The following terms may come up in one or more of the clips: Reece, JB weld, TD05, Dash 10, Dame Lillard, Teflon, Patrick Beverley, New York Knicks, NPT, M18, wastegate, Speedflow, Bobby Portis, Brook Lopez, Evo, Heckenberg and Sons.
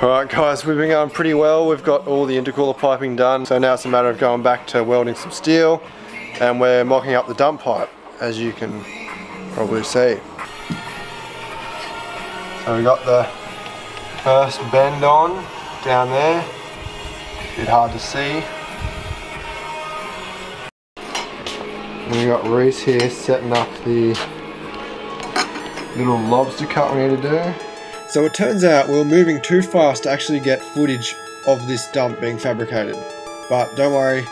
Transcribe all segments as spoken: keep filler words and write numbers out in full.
Alright guys, we've been going pretty well. We've got all the intercooler piping done. So now it's a matter of going back to welding some steel, and we're mocking up the dump pipe, as you can probably see. So we got the first bend on down there. A bit hard to see. We got Reese here setting up the little lobster cut we need to do. So it turns out we were moving too fast to actually get footage of this dump being fabricated. But don't worry,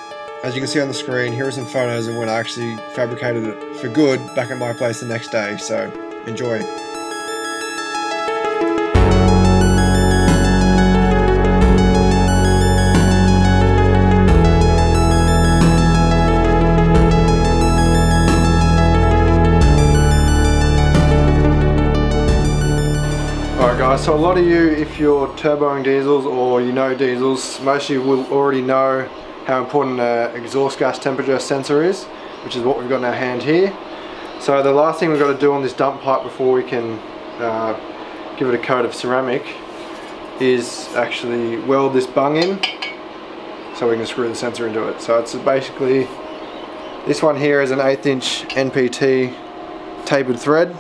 as you can see on the screen, here are some photos of when I actually fabricated it for good back at my place the next day, so enjoy. So a lot of you, if you're turboing diesels or you know diesels, most of you will already know how important an exhaust gas temperature sensor is, which is what we've got in our hand here. So the last thing we've got to do on this dump pipe before we can uh, give it a coat of ceramic is actually weld this bung in so we can screw the sensor into it. So it's basically, this one here is an eighth inch N P T tapered thread,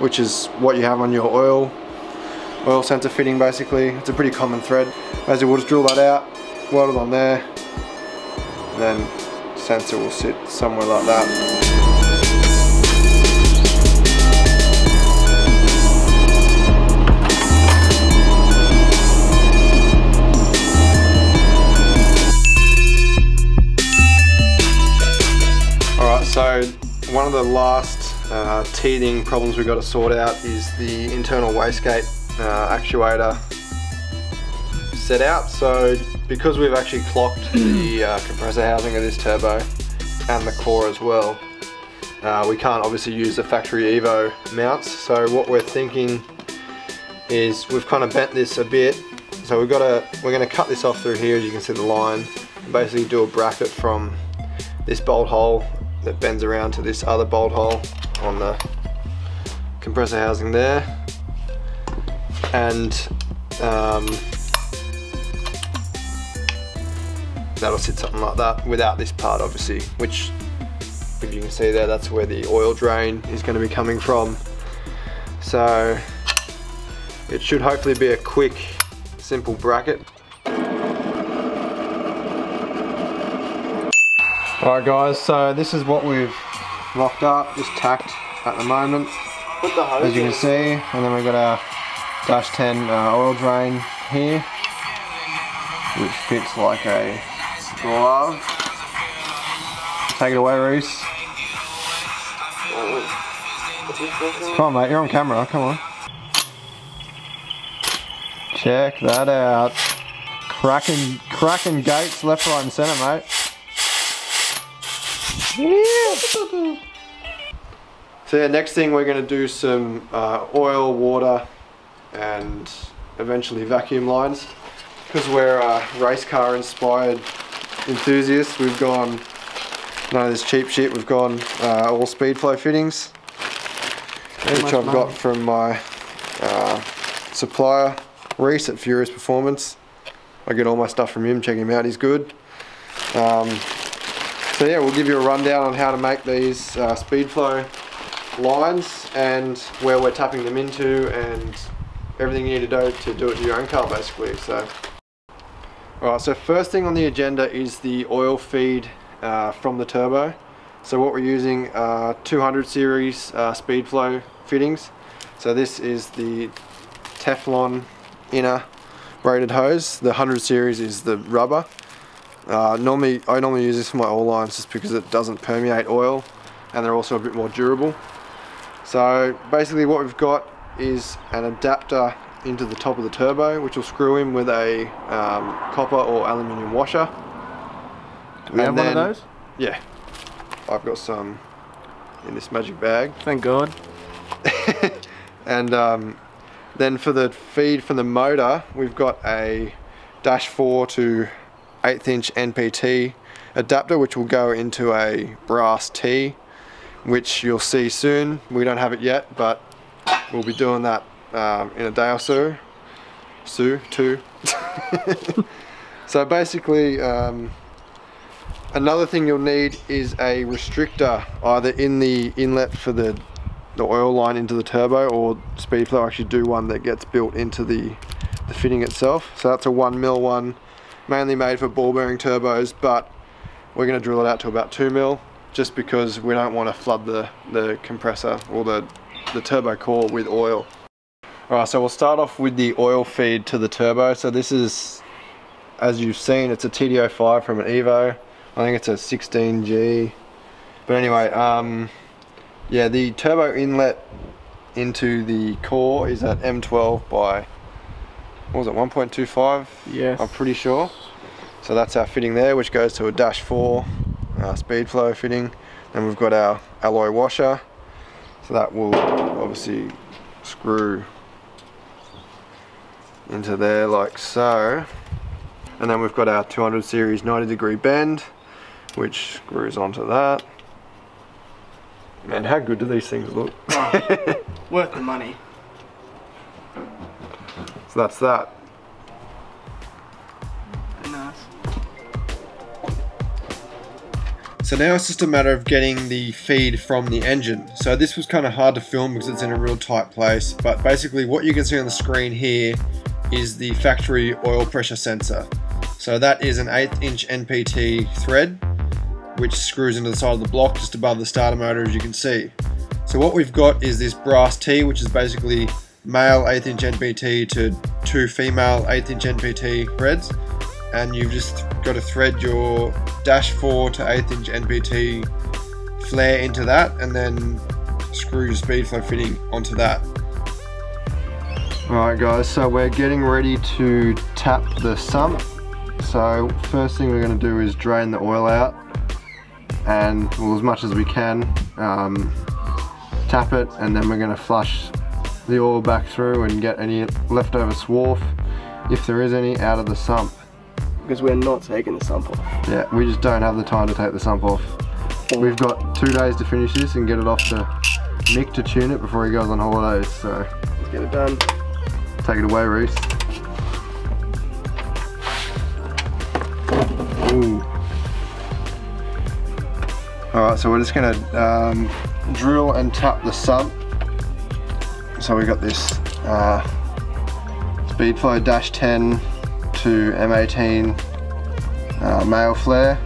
which is what you have on your oil oil sensor fitting basically. It's a pretty common thread. Basically we'll just drill that out, weld it on there, and then sensor will sit somewhere like that. Alright, so one of the last uh, teething problems we've got to sort out is the internal wastegate Uh, actuator set out. So because we've actually clocked the uh, compressor housing of this turbo and the core as well, uh, we can't obviously use the factory Evo mounts. So what we're thinking is we've kind of bent this a bit, so we've got to we're going to cut this off through here, as you can see the line, and basically do a bracket from this bolt hole that bends around to this other bolt hole on the compressor housing there. And um, that'll sit something like that without this part obviously, which if you can see there, that's where the oil drain is going to be coming from. So it should hopefully be a quick, simple bracket. Alright guys, so this is what we've locked up, just tacked at the moment, put the hose as you can see, and then we've got our Dash ten uh, oil drain here, which fits like a glove. Take it away, Reese. Come on mate, you're on camera, come on. Check that out. Cracking, cracking gates left, right and centre, mate. Yeah. So yeah, next thing we're going to do some uh, oil, water, and eventually vacuum lines. Because we're uh, race car inspired enthusiasts, we've gone none of this cheap shit, we've gone uh, all Speedflow fittings, which I've money. got from my uh, supplier, Reese at Furious Performance. I get all my stuff from him, check him out, he's good. Um, so yeah, we'll give you a rundown on how to make these uh, Speedflow lines and where we're tapping them into and everything you need to do to do it to your own car basically. So alright, so first thing on the agenda is the oil feed uh, from the turbo. So what we're using are two hundred series uh, Speedflow fittings. So this is the Teflon inner braided hose. The one hundred series is the rubber. Uh, normally, I normally use this for my oil lines just because it doesn't permeate oil and they're also a bit more durable. So basically what we've got is an adapter into the top of the turbo, which will screw in with a um, copper or aluminium washer. Do we and have then, one of those? Yeah, I've got some in this magic bag. Thank God. And um, then for the feed from the motor, we've got a Dash four to eighth inch N P T adapter, which will go into a brass T, which you'll see soon. We don't have it yet, but we'll be doing that um, in a day or so. Sue too. So basically, um, another thing you'll need is a restrictor either in the inlet for the, the oil line into the turbo, or Speedflow actually do one that gets built into the, the fitting itself. So that's a one mil one, mainly made for ball bearing turbos, but we're going to drill it out to about two mil just because we don't want to flood the, the compressor or the, the turbo core with oil. Alright, so we'll start off with the oil feed to the turbo. So this is, as you've seen, it's a T D oh five from an Evo. I think it's a sixteen G. But anyway, um, yeah, the turbo inlet into the core is at M twelve by, what was it, one point two five? Yes. I'm pretty sure. So that's our fitting there, which goes to a Dash four uh, Speedflow fitting. Then we've got our alloy washer. So that will obviously screw into there like so. And then we've got our two hundred series ninety degree bend, which screws onto that. Man, how good do these things look? Oh, worth the money. So that's that. Nice. So now it's just a matter of getting the feed from the engine. So this was kind of hard to film because it's in a real tight place, but basically what you can see on the screen here is the factory oil pressure sensor. So that is an eighth inch N P T thread, which screws into the side of the block just above the starter motor, as you can see. So what we've got is this brass T, which is basically male eighth inch N P T to two female eighth inch N P T threads. And you've just got to thread your Dash four to eighth inch N P T flare into that, and then screw your Speedflow fitting onto that. Alright guys, so we're getting ready to tap the sump. So first thing we're going to do is drain the oil out, and well, as much as we can, um, tap it, and then we're going to flush the oil back through and get any leftover swarf, if there is any, out of the sump. Because we're not taking the sump off. Yeah, we just don't have the time to take the sump off. We've got two days to finish this and get it off to Mick to tune it before he goes on holidays, so let's get it done. Take it away, Reese. Ooh. Alright, so we're just going to um, drill and tap the sump. So we got this uh, Speedflow Dash ten to M eighteen uh, male flare,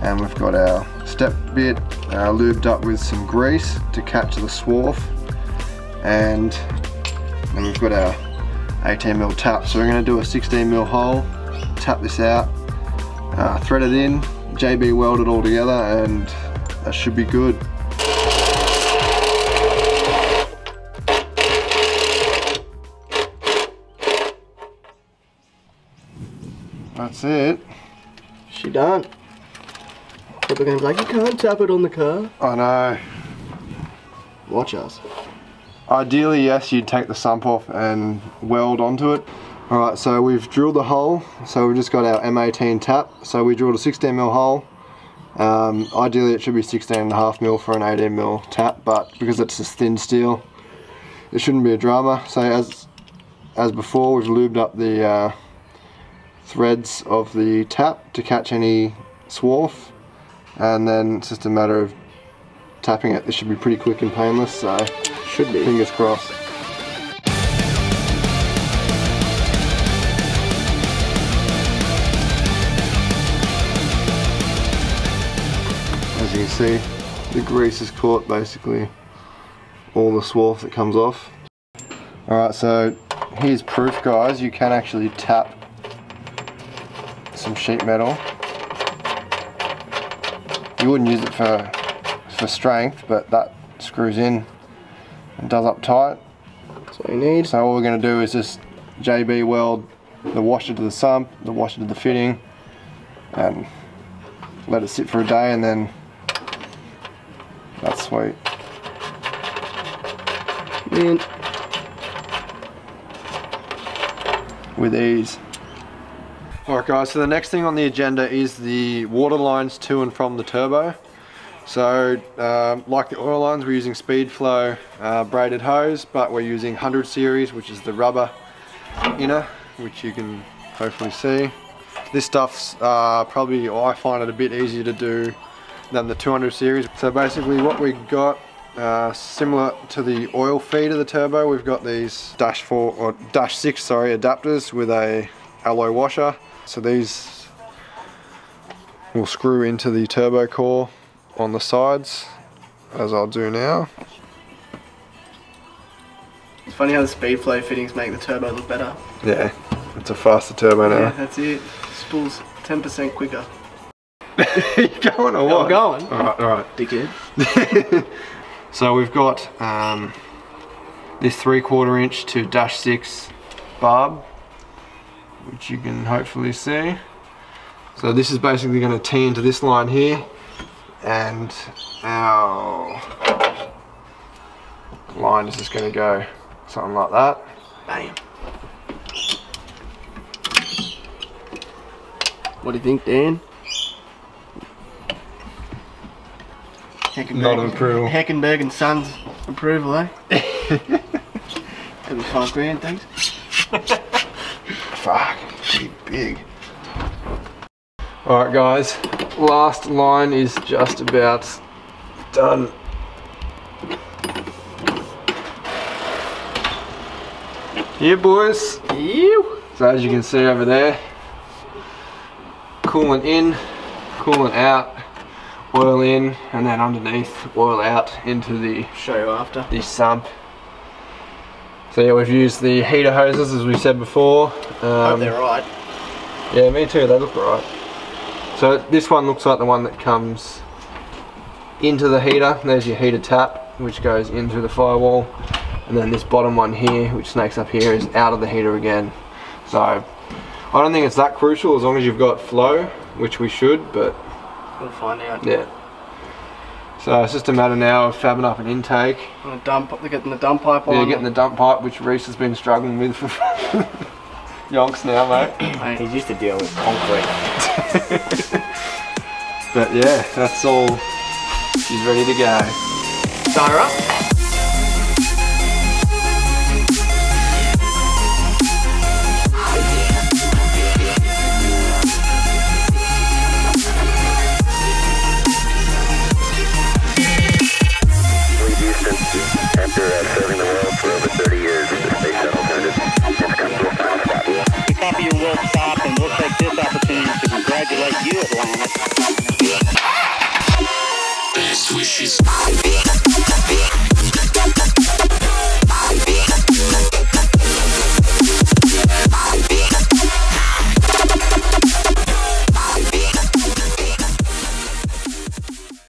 and we've got our step bit uh, lubed up with some grease to catch the swarf, and And we've got our eighteen mil tap. So we're going to do a sixteen mil hole, tap this out, uh, thread it in, J B weld it all together, and that should be good. That's it. She done. People are going to be like, you can't tap it on the car. I know. Watch us. Ideally, yes, you'd take the sump off and weld onto it. Alright, so we've drilled the hole, so we've just got our M eighteen tap. So we drilled a sixteen mil hole. Um, ideally, it should be sixteen and a half mil for an eighteen mil tap, but because it's this thin steel, it shouldn't be a drama. So as as before, we've lubed up the uh, threads of the tap to catch any swarf, and then it's just a matter of tapping it. This should be pretty quick and painless, so should be. Fingers crossed. As you can see, the grease has caught basically all the swarf that comes off. Alright, so here's proof guys, you can actually tap some sheet metal. You wouldn't use it for, for strength, but that screws in and does up tight. That's what you need. So all we're going to do is just J B weld the washer to the sump, the washer to the fitting, and let it sit for a day, and then that's sweet. Man. With ease. Alright guys, so the next thing on the agenda is the water lines to and from the turbo. So, um, like the oil lines, we're using Speedflow uh, braided hose, but we're using one hundred series, which is the rubber inner, which you can hopefully see. This stuff's uh, probably, I find it a bit easier to do than the two hundred series. So basically what we got, uh, similar to the oil feed of the turbo, we've got these Dash four or Dash six, sorry, adapters with a alloy washer. So these will screw into the turbo core on the sides, as I'll do now. It's funny how the Speedflow fittings make the turbo look better. Yeah, it's a faster turbo now. Yeah, that's it. Spools ten percent quicker. You going or what? I'm going. Alright, alright. Dickhead. So we've got um, this three quarter inch to Dash six barb, which you can hopefully see. So this is basically going to tee into this line here, and our line is just going to go something like that. Bam. What do you think, Dan? Not an approval. Heckenberg and Sons approval, eh? That'd be five grand, thanks. Fuck, pretty big. Alright guys, last line is just about done. Yeah boys. Ew. So as you can see over there, coolant in, coolant out, oil in, and then underneath, oil out into the show you after the sump. So yeah, we've used the heater hoses as we said before. Um, hope they're right. Yeah, me too. They look right. So this one looks like the one that comes into the heater. There's your heater tap, which goes in through the firewall, and then this bottom one here, which snakes up here, is out of the heater again. So I don't think it's that crucial as long as you've got flow, which we should, but we'll find out. Yeah. So it's just a matter now of fabbing up an intake. And the dump, they're getting the dump pipe on. Yeah, getting the dump pipe, which Reese has been struggling with for yonks now, mate. Mate, he's used to deal with concrete. But yeah, that's all. He's ready to go. Sire up. Copy your work stop, and we'll take this opportunity to congratulate you, Atlanta. Best wishes.